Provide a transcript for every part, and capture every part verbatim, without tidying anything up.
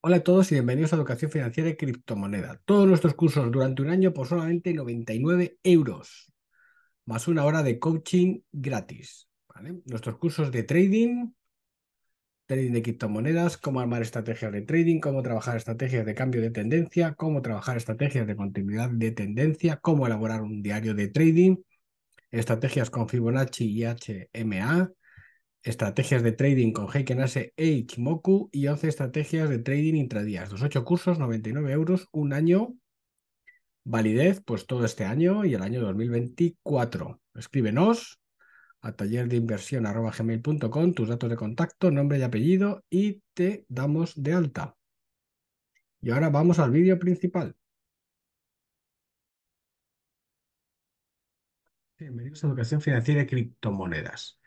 Hola a todos y bienvenidos a Educación Financiera y Criptomoneda. Todos nuestros cursos durante un año por solamente noventa y nueve euros, más una hora de coaching gratis, ¿vale? Nuestros cursos de trading, trading de criptomonedas, cómo armar estrategias de trading, cómo trabajar estrategias de cambio de tendencia, cómo trabajar estrategias de continuidad de tendencia, cómo elaborar un diario de trading, estrategias con Fibonacci y H M A, estrategias de trading con Heiken Ashi e Ichimoku y once estrategias de trading intradías. Los ocho cursos, noventa y nueve euros, un año, validez, pues todo este año y el año dos mil veinticuatro. Escríbenos a taller de inversión arroba gmail punto com, tus datos de contacto, nombre y apellido y te damos de alta. Y ahora vamos al vídeo principal. Bienvenidos a Educación Financiera y Criptomonedas.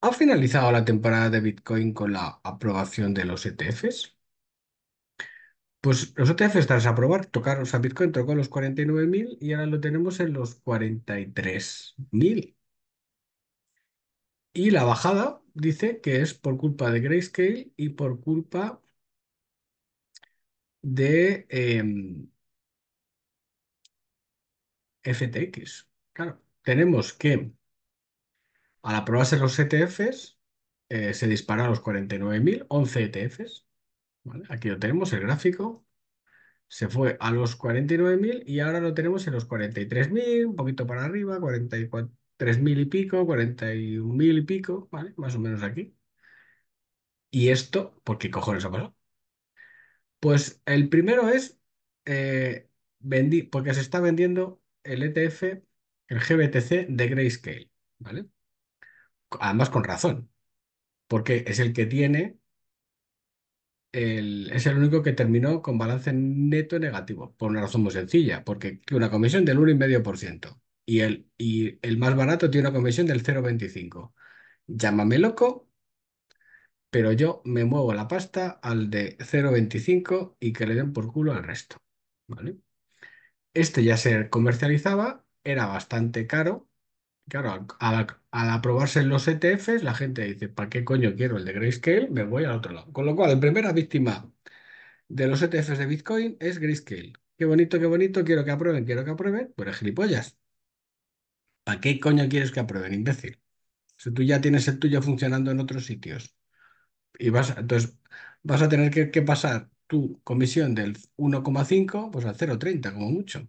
¿Ha finalizado la temporada de Bitcoin con la aprobación de los E T Fs? Pues los E T Fs, tras aprobar, tocaron, o sea, Bitcoin tocó los cuarenta y nueve mil y ahora lo tenemos en los cuarenta y tres mil. Y la bajada dice que es por culpa de Grayscale y por culpa de eh, F T X. Claro, tenemos que... Al aprobarse los E T Fs, eh, se disparan a los cuarenta y nueve mil, once E T Fs. ¿Vale? Aquí lo tenemos, el gráfico. Se fue a los cuarenta y nueve mil y ahora lo tenemos en los cuarenta y tres mil, un poquito para arriba, cuarenta y tres mil y pico, cuarenta y un mil y pico, ¿vale? Más o menos aquí. ¿Y esto por qué cojones ha pasado? Pues el primero es, eh, vendí, porque se está vendiendo el E T F, el G B T C de Grayscale, ¿vale? Además con razón, porque es el que tiene, el, es el único que terminó con balance neto negativo, por una razón muy sencilla, porque tiene una comisión del uno coma cinco por ciento y el, y el más barato tiene una comisión del cero coma veinticinco por ciento. Llámame loco, pero yo me muevo la pasta al de cero coma veinticinco por ciento y que le den por culo al resto, ¿vale? Este ya se comercializaba, era bastante caro. Claro, al, al, al aprobarse los E T Fs, la gente dice, ¿para qué coño quiero el de Grayscale? Me voy al otro lado. Con lo cual, la primera víctima de los E T Fs de Bitcoin es Grayscale. Qué bonito, qué bonito, quiero que aprueben, quiero que aprueben. Pero gilipollas. ¿Para qué coño quieres que aprueben, imbécil? Si tú ya tienes el tuyo funcionando en otros sitios. Y vas, entonces, vas a tener que, que pasar tu comisión del uno coma cinco pues al cero coma treinta como mucho.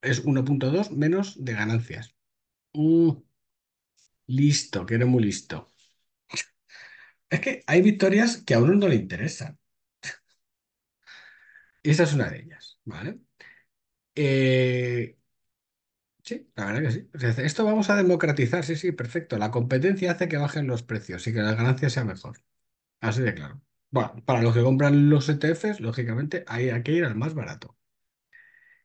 Es uno coma dos menos de ganancias. Uh, listo, que eres muy listo. Es que hay victorias que a uno no le interesan. Esa es una de ellas, ¿vale? Eh, sí, la verdad que sí. O sea, esto vamos a democratizar, sí, sí, perfecto. La competencia hace que bajen los precios y que la ganancia sea mejor. Así de claro. Bueno, para los que compran los E T Fs, lógicamente hay, hay que ir al más barato.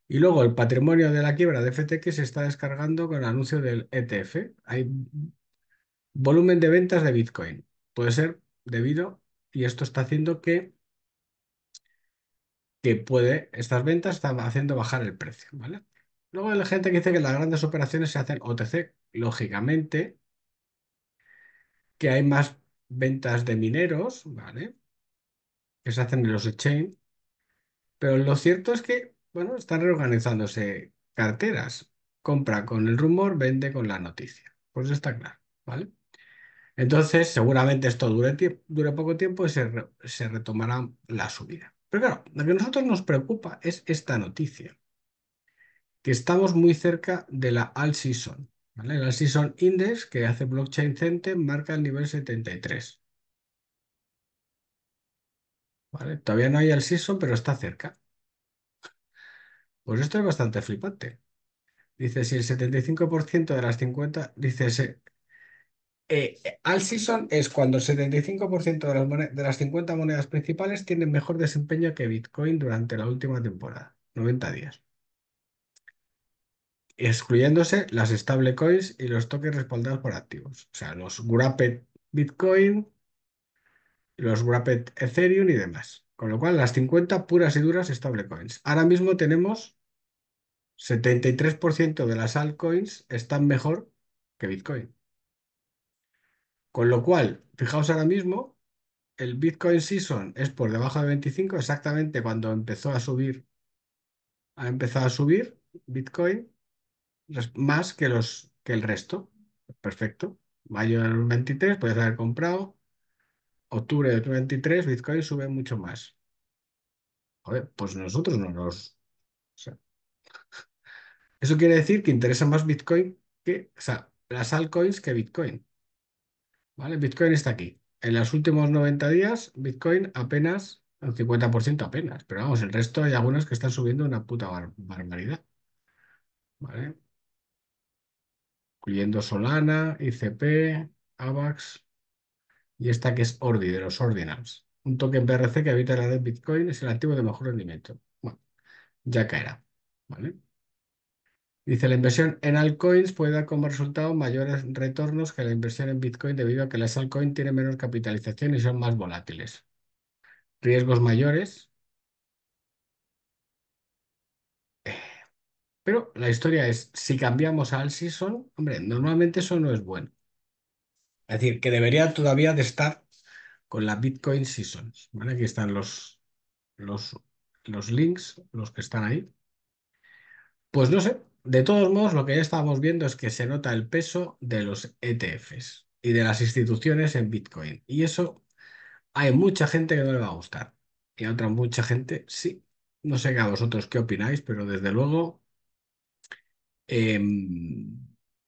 Y luego el patrimonio de la quiebra de F T X se está descargando con el anuncio del E T F. Hay volumen de ventas de Bitcoin. Puede ser debido, y esto está haciendo que, que puede, estas ventas están haciendo bajar el precio, ¿vale? Luego hay gente que dice que las grandes operaciones se hacen O T C. Lógicamente, que hay más ventas de mineros, ¿vale? Que se hacen en los exchange. Pero lo cierto es que bueno, están reorganizándose carteras. Compra con el rumor, vende con la noticia. Pues está claro, ¿vale? Entonces, seguramente esto dure, dure poco tiempo y se, re se retomará la subida. Pero claro, lo que a nosotros nos preocupa es esta noticia. Que estamos muy cerca de la Altseason, ¿vale? El Altseason Index que hace Blockchain Center marca el nivel setenta y tres. ¿Vale? Todavía no hay Altseason, pero está cerca. Pues esto es bastante flipante. Dice, si el setenta y cinco por ciento de las cincuenta... Dice, se, eh, Altseason es cuando el setenta y cinco por ciento de las, monedas, de las cincuenta monedas principales tienen mejor desempeño que Bitcoin durante la última temporada, noventa días. Excluyéndose las stablecoins y los tokens respaldados por activos. O sea, los Wrapped Bitcoin, los Wrapped Ethereum y demás. Con lo cual, las cincuenta puras y duras stablecoins. Ahora mismo tenemos... setenta y tres por ciento de las altcoins están mejor que Bitcoin. Con lo cual, fijaos ahora mismo el Bitcoin Season es por debajo de veinticinco, exactamente cuando empezó a subir, ha empezado a subir Bitcoin más que, los, que el resto. Perfecto. Mayo del veintitrés puedes haber comprado. Octubre del veintitrés Bitcoin sube mucho más. Joder, pues nosotros no nos... O sea, eso quiere decir que interesa más Bitcoin que... O sea, las altcoins que Bitcoin. ¿Vale? Bitcoin está aquí. En los últimos noventa días, Bitcoin apenas, el cincuenta por ciento apenas. Pero vamos, el resto hay algunas que están subiendo una puta bar barbaridad. ¿Vale? Incluyendo Solana, I C P, AVAX y esta que es ORDI, de los Ordinals. Un token B R C que habita la red Bitcoin es el activo de mejor rendimiento. Bueno, ya caerá. ¿Vale? Dice, la inversión en altcoins puede dar como resultado mayores retornos que la inversión en Bitcoin debido a que las altcoins tienen menos capitalización y son más volátiles. Riesgos mayores. Pero la historia es, si cambiamos a Altseason, hombre, normalmente eso no es bueno. Es decir, que debería todavía de estar con la Bitcoin Seasons. ¿Vale? Aquí están los, los, los links, los que están ahí. Pues no sé. De todos modos, lo que ya estábamos viendo es que se nota el peso de los E T Fs y de las instituciones en Bitcoin. Y eso hay mucha gente que no le va a gustar. Y a otra mucha gente, sí. No sé a vosotros qué opináis, pero desde luego, eh,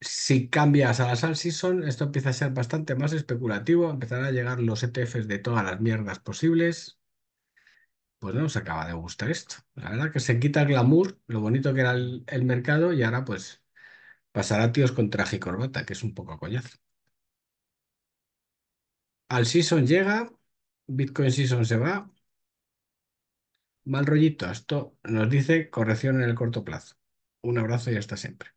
si cambias a las Altseason, esto empieza a ser bastante más especulativo. Empezarán a llegar los E T Fs de todas las mierdas posibles. Pues no nos acaba de gustar esto. La verdad que se quita el glamour, lo bonito que era el, el mercado, y ahora pues pasará tíos con traje y corbata, que es un poco coñazo. Al season llega, Bitcoin season se va. Mal rollito, esto nos dice corrección en el corto plazo. Un abrazo y hasta siempre.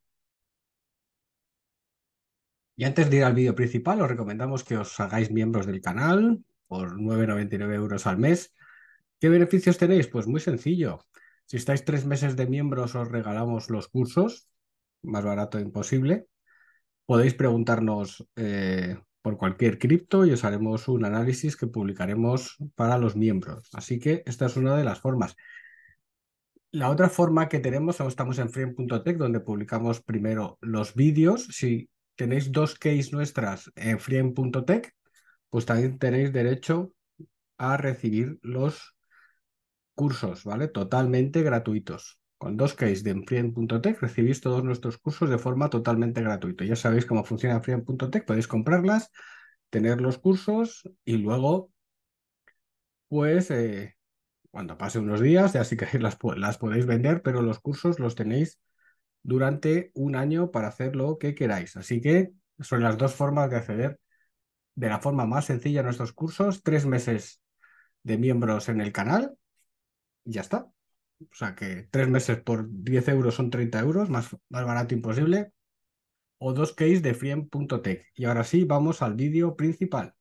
Y antes de ir al vídeo principal, os recomendamos que os hagáis miembros del canal por nueve con noventa y nueve euros al mes. ¿Qué beneficios tenéis? Pues muy sencillo. Si estáis tres meses de miembros, os regalamos los cursos, más barato imposible. Podéis preguntarnos eh, por cualquier cripto y os haremos un análisis que publicaremos para los miembros. Así que esta es una de las formas. La otra forma que tenemos, estamos en friend punto tech, donde publicamos primero los vídeos. Si tenéis dos keys nuestras en friend punto tech, pues también tenéis derecho a recibir los cursos, ¿vale? Totalmente gratuitos. Con dos keys de friend punto tech recibís todos nuestros cursos de forma totalmente gratuita. Ya sabéis cómo funciona friend punto tech, podéis comprarlas, tener los cursos y luego, pues, eh, cuando pase unos días, ya sí que las, las podéis vender, pero los cursos los tenéis durante un año para hacer lo que queráis. Así que son las dos formas de acceder de la forma más sencilla a nuestros cursos. Tres meses de miembros en el canal. Ya está. O sea que tres meses por diez euros son treinta euros, más, más barato imposible. O dos keys de friend punto tech. Y ahora sí, vamos al vídeo principal.